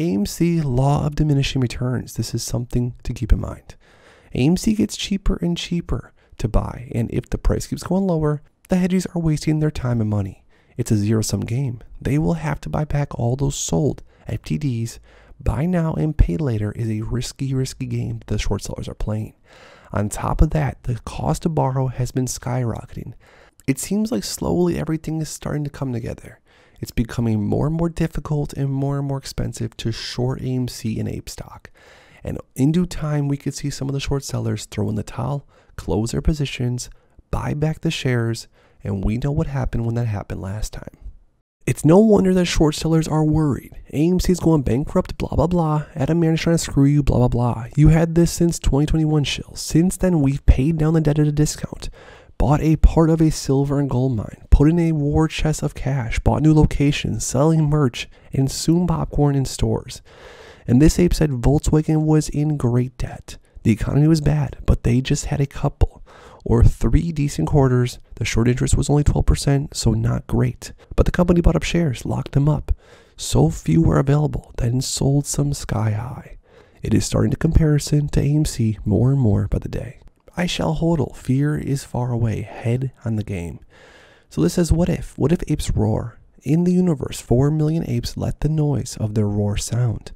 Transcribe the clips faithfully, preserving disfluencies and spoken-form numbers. A M C law of diminishing returns. This is something to keep in mind. A M C gets cheaper and cheaper to buy, and if the price keeps going lower, the hedgies are wasting their time and money. It's a zero-sum game. They will have to buy back all those sold F T Ds. Buy now and pay later is a risky, risky game the short sellers are playing. On top of that, the cost to borrow has been skyrocketing. It seems like slowly everything is starting to come together. It's becoming more and more difficult and more and more expensive to short A M C and ape stock. And in due time, we could see some of the short sellers throw in the towel, close their positions, buy back the shares, and we know what happened when that happened last time. It's no wonder that short sellers are worried. A M C is going bankrupt, blah, blah, blah. Adam Mann is trying to screw you, blah, blah, blah. You had this since twenty twenty-one, shill. Since then, we've paid down the debt at a discount, bought a part of a silver and gold mine, put in a war chest of cash, bought new locations, selling merch, and soon popcorn in stores. And this ape said Volkswagen was in great debt. The economy was bad, but they just had a couple or three decent quarters. The short interest was only twelve percent, so not great. But the company bought up shares, locked them up. So few were available, then sold some sky high. It is starting to comparison to A M C more and more by the day. I shall hodl. Fear is far away. Head on the game. So this says, what if? What if apes roar? In the universe, four million apes let the noise of their roar sound.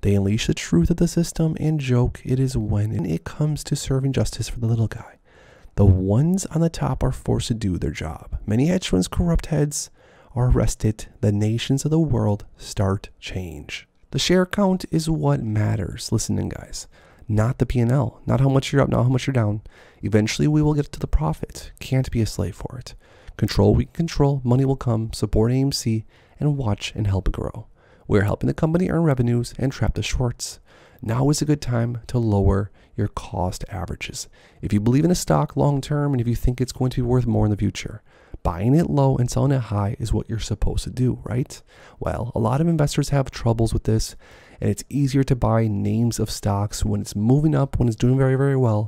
They unleash the truth of the system and joke it is when it comes to serving justice for the little guy. The ones on the top are forced to do their job. Many hedge funds, corrupt heads are arrested. The nations of the world start change. The share count is what matters. Listen in, guys. Not the P and L. Not how much you're up, not how much you're down. Eventually, we will get to the profit. Can't be a slave for it. Control we can control. Money will come. Support A M C and watch and help it grow. We're helping the company earn revenues and trap the shorts. Now is a good time to lower your cost averages. If you believe in a stock long term and if you think it's going to be worth more in the future, buying it low and selling it high is what you're supposed to do, right? Well, a lot of investors have troubles with this, and it's easier to buy names of stocks when it's moving up, when it's doing very, very well,